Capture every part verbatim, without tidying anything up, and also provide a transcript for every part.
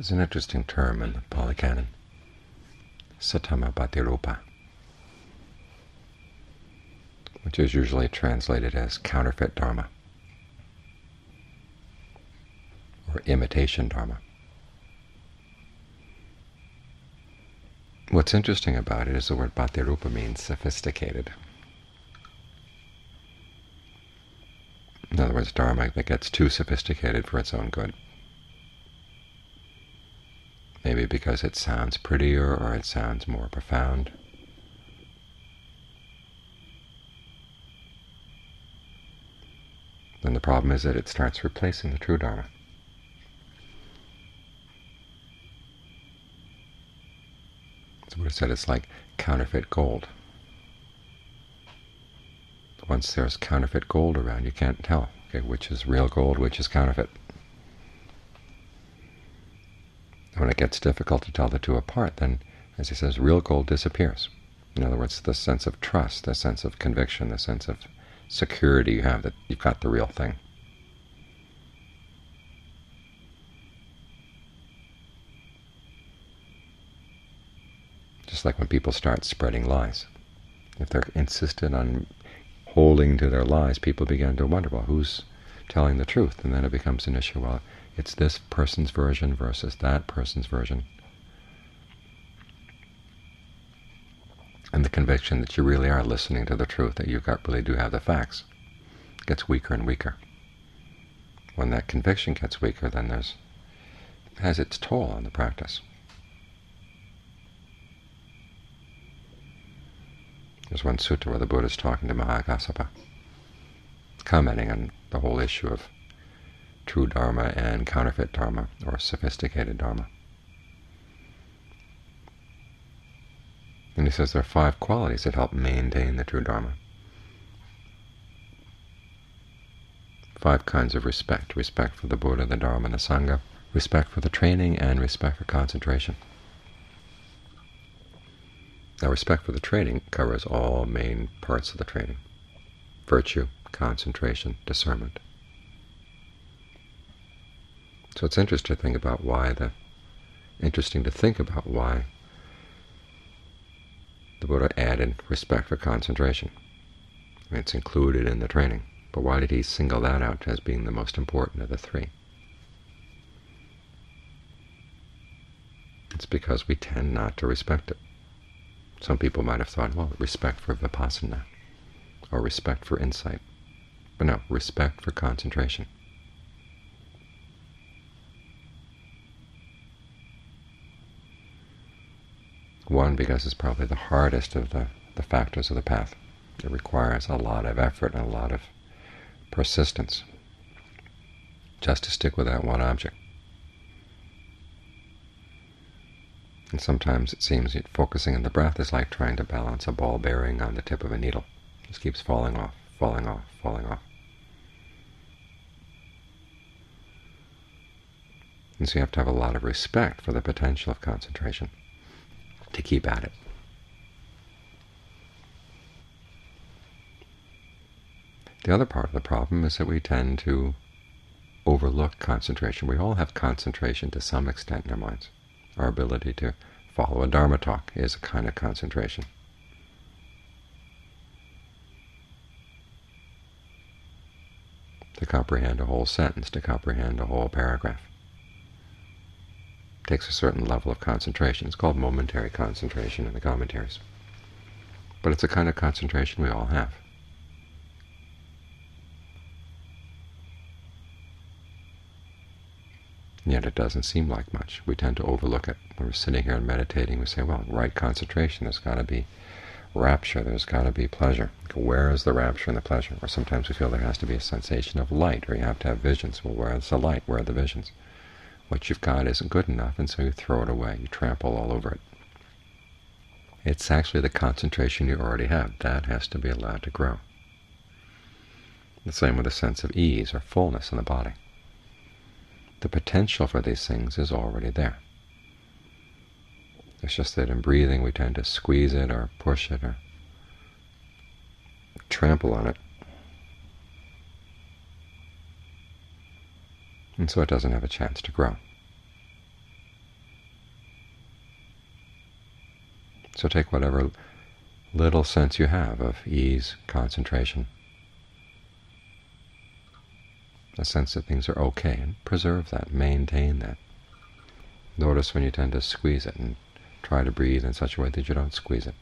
There's an interesting term in the Pali Canon, satama bhatirupa, which is usually translated as counterfeit dharma or imitation dharma. What's interesting about it is the word bhatirupa means sophisticated. In other words, dharma that gets too sophisticated for its own good. Maybe because it sounds prettier or it sounds more profound. Then the problem is that it starts replacing the true dharma. The Buddha said it's like counterfeit gold. Once there's counterfeit gold around, you can't tell, okay, which is real gold, which is counterfeit. And when it gets difficult to tell the two apart, then, as he says, real gold disappears. In other words, the sense of trust, the sense of conviction, the sense of security you have that you've got the real thing. Just like when people start spreading lies. If they're insistent on holding to their lies, people begin to wonder, well, who's telling the truth? And then it becomes an issue, well, it's this person's version versus that person's version. And the conviction that you really are listening to the truth, that you really do have the facts, gets weaker and weaker. When that conviction gets weaker, then there's it has its toll on the practice. There's one sutta where the Buddha is talking to Mahākassapa, commenting on the whole issue of true dharma and counterfeit dharma, or sophisticated dharma. And he says there are five qualities that help maintain the true dharma. Five kinds of respect: respect for the Buddha, the Dharma, and the Sangha, respect for the training, and respect for concentration. Now, respect for the training covers all main parts of the training: virtue, concentration, discernment. So it's interesting to think about why the interesting to think about why the Buddha added respect for concentration. I mean, it's included in the training, but why did he single that out as being the most important of the three? It's because we tend not to respect it. Some people might have thought, well, respect for vipassana, or respect for insight. But no, respect for concentration. One, because it's probably the hardest of the, the factors of the path. It requires a lot of effort and a lot of persistence just to stick with that one object. And sometimes it seems that focusing on the breath is like trying to balance a ball bearing on the tip of a needle. It just keeps falling off, falling off, falling off. And so you have to have a lot of respect for the potential of concentration to keep at it. The other part of the problem is that we tend to overlook concentration. We all have concentration to some extent in our minds. Our ability to follow a Dharma talk is a kind of concentration. To comprehend a whole sentence, to comprehend a whole paragraph, takes a certain level of concentration. It's called momentary concentration in the commentaries. But it's a kind of concentration we all have. And yet it doesn't seem like much. We tend to overlook it. When we're sitting here and meditating, we say, well, right concentration, there's got to be rapture, there's got to be pleasure. Where is the rapture and the pleasure? Or sometimes we feel there has to be a sensation of light, or you have to have visions. Well, where's the light? Where are the visions? What you've got isn't good enough, and so you throw it away. You trample all over it. It's actually the concentration you already have. That has to be allowed to grow. The same with a sense of ease or fullness in the body. The potential for these things is already there. It's just that in breathing we tend to squeeze it or push it or trample on it. And so it doesn't have a chance to grow. So take whatever little sense you have of ease, concentration, a sense that things are okay, and preserve that, maintain that. Notice when you tend to squeeze it, and try to breathe in such a way that you don't squeeze it.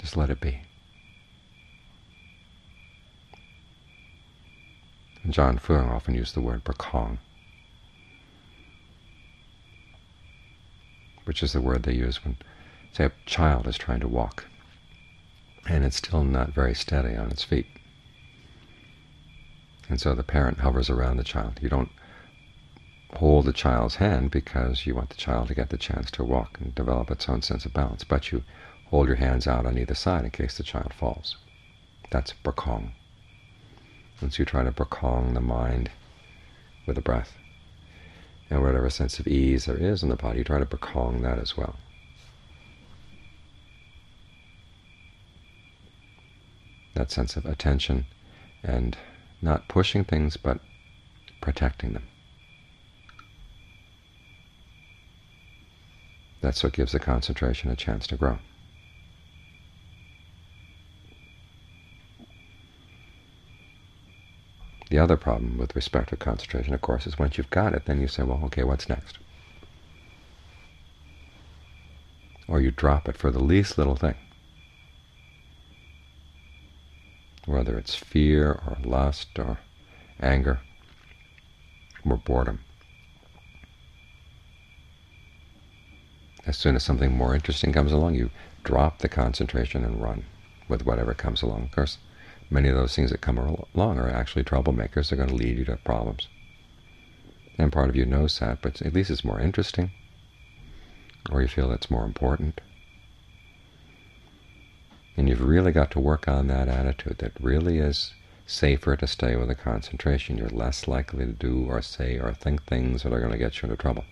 Just let it be. John Fung often used the word prakong, which is the word they use when, say, a child is trying to walk and it's still not very steady on its feet. And so the parent hovers around the child. You don't hold the child's hand because you want the child to get the chance to walk and develop its own sense of balance, but you hold your hands out on either side in case the child falls. That's prakong. Once you try to prakong the mind with the breath, and whatever sense of ease there is in the body, you try to prakong that as well. That sense of attention and not pushing things, but protecting them. That's what gives the concentration a chance to grow. The other problem with respect to concentration, of course, is once you've got it, then you say, well, okay, what's next? Or you drop it for the least little thing, whether it's fear or lust or anger or boredom. As soon as something more interesting comes along, you drop the concentration and run with whatever comes along. Of course, many of those things that come along are actually troublemakers. They're going to lead you to problems. And part of you knows that, but at least it's more interesting, or you feel it's more important. And you've really got to work on that attitude. That really is safer to stay with the concentration. You're less likely to do or say or think things that are going to get you into trouble.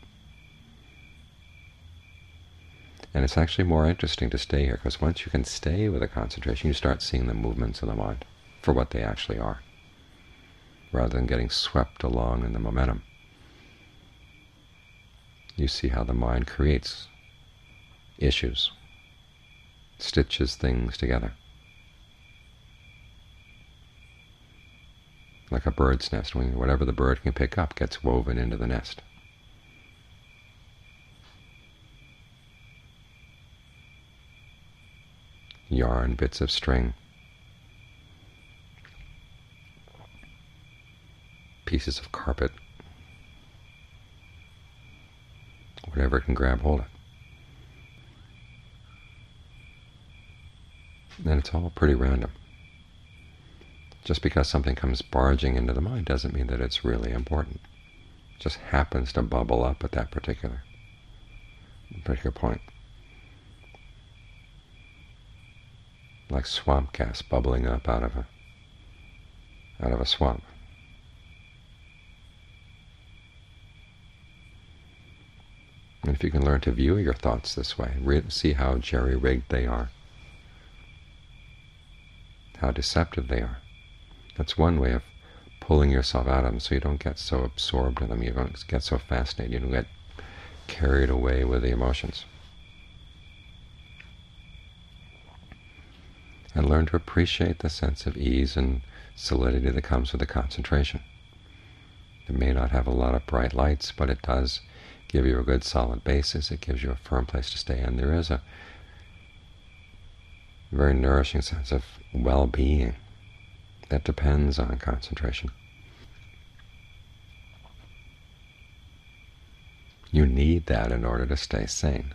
And it's actually more interesting to stay here, because once you can stay with a concentration, you start seeing the movements of the mind for what they actually are, rather than getting swept along in the momentum. You see how the mind creates issues, stitches things together, like a bird's nest, when whatever the bird can pick up gets woven into the nest. Yarn, bits of string, pieces of carpet, whatever it can grab hold of. And it's all pretty random. Just because something comes barging into the mind doesn't mean that it's really important. It just happens to bubble up at that particular, particular point. Like swamp gas bubbling up out of a out of a swamp. And if you can learn to view your thoughts this way, see how jerry-rigged they are, how deceptive they are. That's one way of pulling yourself out of them, so you don't get so absorbed in them, you don't get so fascinated, you don't get carried away with the emotions. And learn to appreciate the sense of ease and solidity that comes with the concentration. It may not have a lot of bright lights, but it does give you a good solid basis. It gives you a firm place to stay, and there is a very nourishing sense of well-being that depends on concentration. You need that in order to stay sane.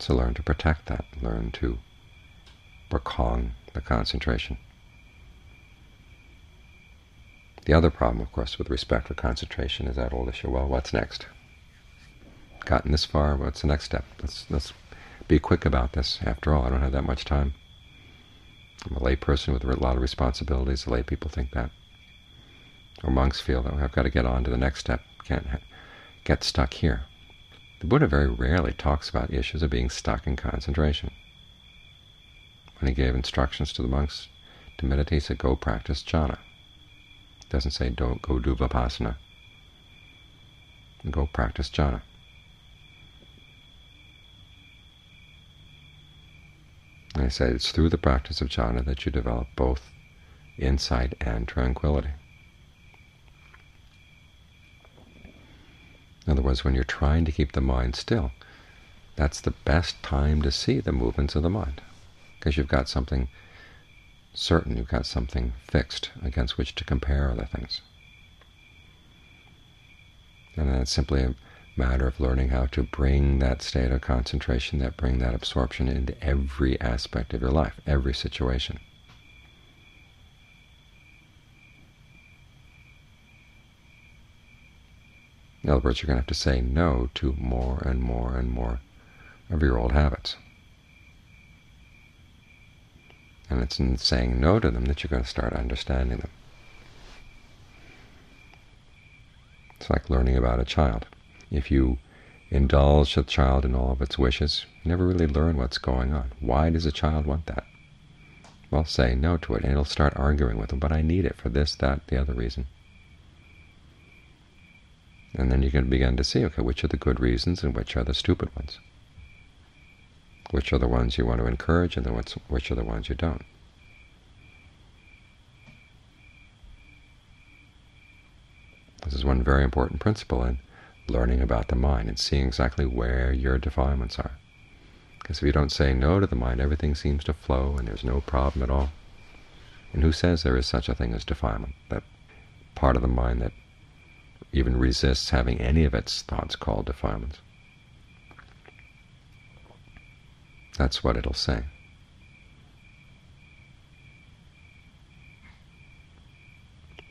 So learn to protect that, learn to prakong the concentration. The other problem, of course, with respect to concentration is that old issue, well, what's next? Gotten this far, what's the next step? Let's, let's be quick about this. After all, I don't have that much time. I'm a lay person with a lot of responsibilities. The lay people think that. Or monks feel that, oh, I've got to get on to the next step, can't get stuck here. The Buddha very rarely talks about issues of being stuck in concentration. When he gave instructions to the monks to meditate, he said, go practice jhana. It doesn't say, don't go do vipassana. Go practice jhana. And I said, it's through the practice of jhana that you develop both insight and tranquility. In other words, when you're trying to keep the mind still, that's the best time to see the movements of the mind, because you've got something certain, you've got something fixed against which to compare other things. And then it's simply a matter of learning how to bring that state of concentration, that bring that absorption into every aspect of your life, every situation. In other words, you're going to have to say no to more and more and more of your old habits. And it's in saying no to them that you're going to start understanding them. It's like learning about a child. If you indulge a child in all of its wishes, you never really learn what's going on. Why does a child want that? Well, say no to it, and it'll start arguing with them, but I need it for this, that, the other reason. And then you can begin to see, okay, which are the good reasons and which are the stupid ones? Which are the ones you want to encourage, and then which are the ones you don't? This is one very important principle in learning about the mind and seeing exactly where your defilements are. Because if you don't say no to the mind, everything seems to flow and there's no problem at all. And who says there is such a thing as defilement, that part of the mind that even resists having any of its thoughts called defilements? That's what it'll say.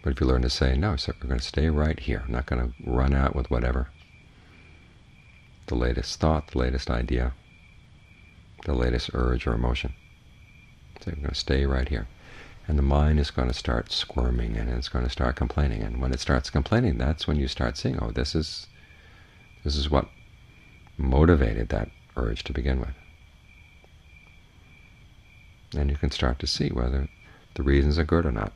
But if you learn to say no, so we're going to stay right here. I'm not going to run out with whatever. The latest thought, the latest idea, the latest urge or emotion. So we're going to stay right here. And the mind is going to start squirming, and it's going to start complaining. And when it starts complaining, that's when you start seeing, oh, this is this is what motivated that urge to begin with. And you can start to see whether the reasons are good or not.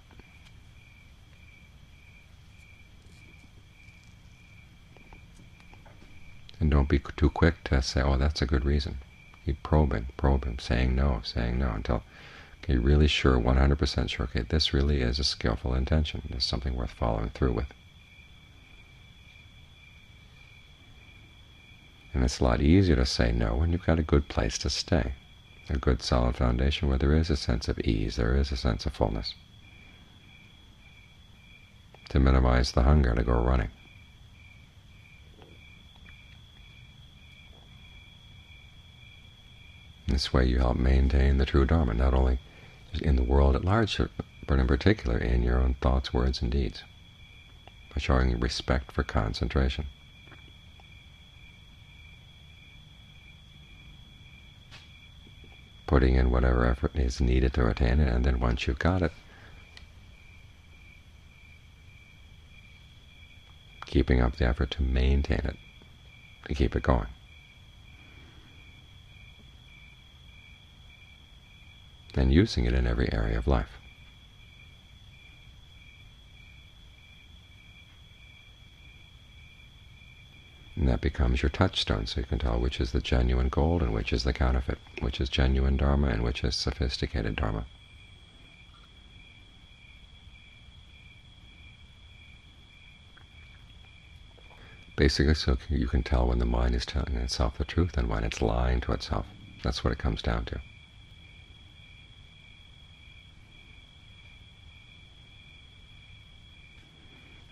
And don't be too quick to say, oh, that's a good reason. Keep probing, probing, saying no, saying no, until okay, you're really sure, one hundred percent sure, okay, this really is a skillful intention. It's something worth following through with. And it's a lot easier to say no when you've got a good place to stay, a good solid foundation where there is a sense of ease, there is a sense of fullness, to minimize the hunger to go running. This way you help maintain the true dharma, not only in the world at large, but in particular in your own thoughts, words, and deeds, by showing respect for concentration. Putting in whatever effort is needed to attain it, and then once you've got it, keeping up the effort to maintain it, to keep it going. And using it in every area of life. And that becomes your touchstone, so you can tell which is the genuine gold and which is the counterfeit, which is genuine dharma and which is sophisticated dharma. Basically, so you can tell when the mind is telling itself the truth and when it's lying to itself. That's what it comes down to.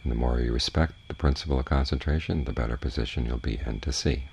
And the more you respect the principle of concentration, the better position you'll be in to see.